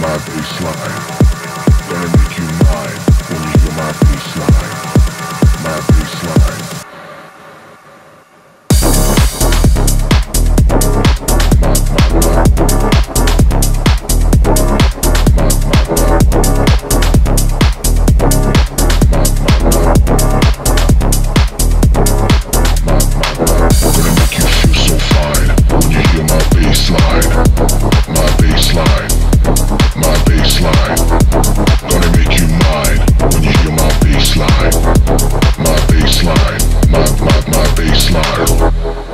my baseline. Gonna make you mine when you hear my baseline. My baseline. My baseline.